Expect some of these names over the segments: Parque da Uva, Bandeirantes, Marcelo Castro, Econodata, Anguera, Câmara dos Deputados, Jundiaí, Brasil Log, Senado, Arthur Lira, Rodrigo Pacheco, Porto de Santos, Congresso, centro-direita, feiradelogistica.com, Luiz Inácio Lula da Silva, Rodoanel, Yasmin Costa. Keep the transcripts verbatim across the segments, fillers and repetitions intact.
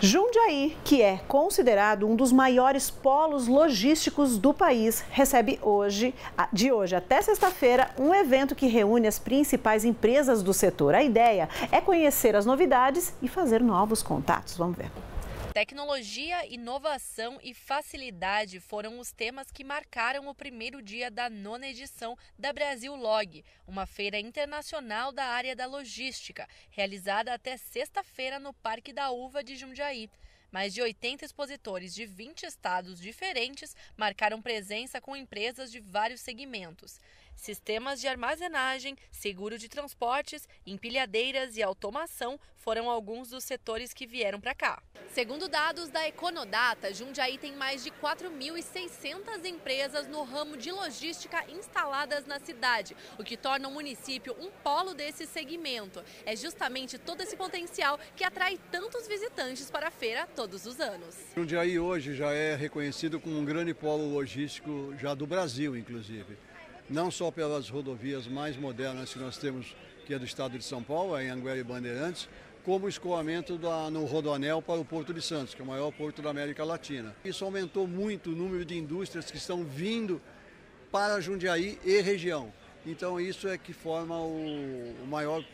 Jundiaí, que é considerado um dos maiores polos logísticos do país, recebe hoje, de hoje até sexta-feira, um evento que reúne as principais empresas do setor. A ideia é conhecer as novidades e fazer novos contatos. Vamos ver. Tecnologia, inovação e facilidade foram os temas que marcaram o primeiro dia da nona edição da Brasil Log, uma feira internacional da área da logística, realizada até sexta-feira no Parque da Uva de Jundiaí. Mais de oitenta expositores de vinte estados diferentes marcaram presença com empresas de vários segmentos. Sistemas de armazenagem, seguro de transportes, empilhadeiras e automação foram alguns dos setores que vieram para cá. Segundo dados da Econodata, Jundiaí tem mais de quatro mil e seiscentas empresas no ramo de logística instaladas na cidade, o que torna o município um polo desse segmento. É justamente todo esse potencial que atrai tantos visitantes para a feira todos os anos. Jundiaí hoje já é reconhecido como um grande polo logístico já do Brasil, inclusive. Não só pelas rodovias mais modernas que nós temos, que é do estado de São Paulo, é em Anguera e Bandeirantes, como o escoamento da, no Rodoanel para o Porto de Santos, que é o maior porto da América Latina. Isso aumentou muito o número de indústrias que estão vindo para Jundiaí e região. Então isso é que forma o, o maior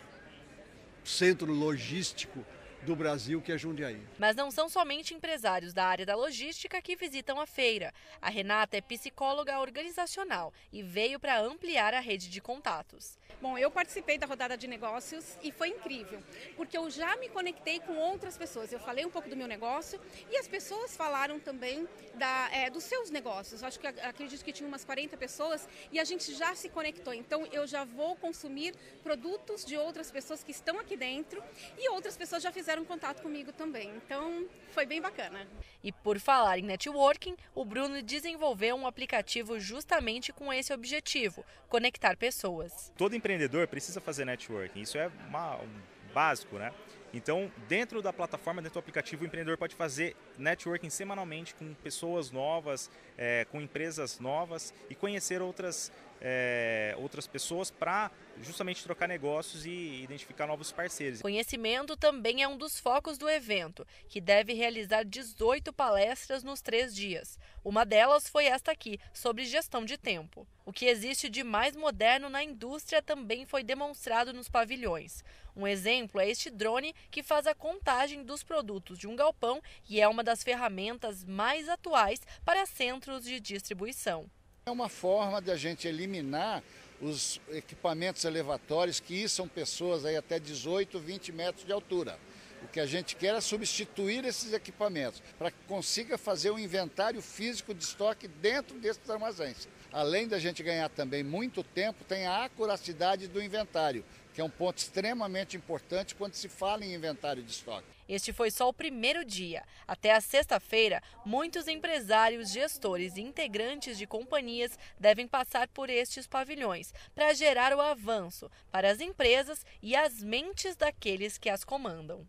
centro logístico do Brasil, que é Jundiaí. Mas não são somente empresários da área da logística que visitam a feira. A Renata é psicóloga organizacional e veio para ampliar a rede de contatos. Bom, eu participei da rodada de negócios e foi incrível, porque eu já me conectei com outras pessoas. Eu falei um pouco do meu negócio e as pessoas falaram também da, é, dos seus negócios. Eu acho que acredito que tinha umas quarenta pessoas e a gente já se conectou. Então eu já vou consumir produtos de outras pessoas que estão aqui dentro e outras pessoas já fizeram um contato comigo também, então foi bem bacana. E por falar em networking, o Bruno desenvolveu um aplicativo justamente com esse objetivo, conectar pessoas. Todo empreendedor precisa fazer networking, isso é uma, um básico, né? Então, dentro da plataforma, dentro do aplicativo, o empreendedor pode fazer networking semanalmente com pessoas novas, é, com empresas novas e conhecer outras, é, outras pessoas para justamente trocar negócios e identificar novos parceiros. Conhecimento também é um dos focos do evento, que deve realizar dezoito palestras nos três dias. Uma delas foi esta aqui, sobre gestão de tempo. O que existe de mais moderno na indústria também foi demonstrado nos pavilhões. Um exemplo é este drone que faz a contagem dos produtos de um galpão e é uma das ferramentas mais atuais para centros de distribuição. É uma forma de a gente eliminar os equipamentos elevatórios, que são pessoas aí até dezoito, vinte metros de altura. O que a gente quer é substituir esses equipamentos para que consiga fazer um inventário físico de estoque dentro desses armazéns. Além da gente ganhar também muito tempo, tem a acuracidade do inventário, que é um ponto extremamente importante quando se fala em inventário de estoque. Este foi só o primeiro dia. Até a sexta-feira, muitos empresários, gestores e integrantes de companhias devem passar por estes pavilhões para gerar o avanço para as empresas e as mentes daqueles que as comandam.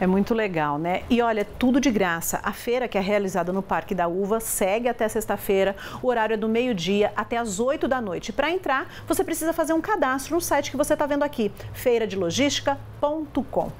É muito legal, né? E olha, tudo de graça. A feira, que é realizada no Parque da Uva, segue até sexta-feira. O horário é do meio-dia até às oito da noite. Para entrar, você precisa fazer um cadastro no site que você está vendo aqui, feira de logística ponto com.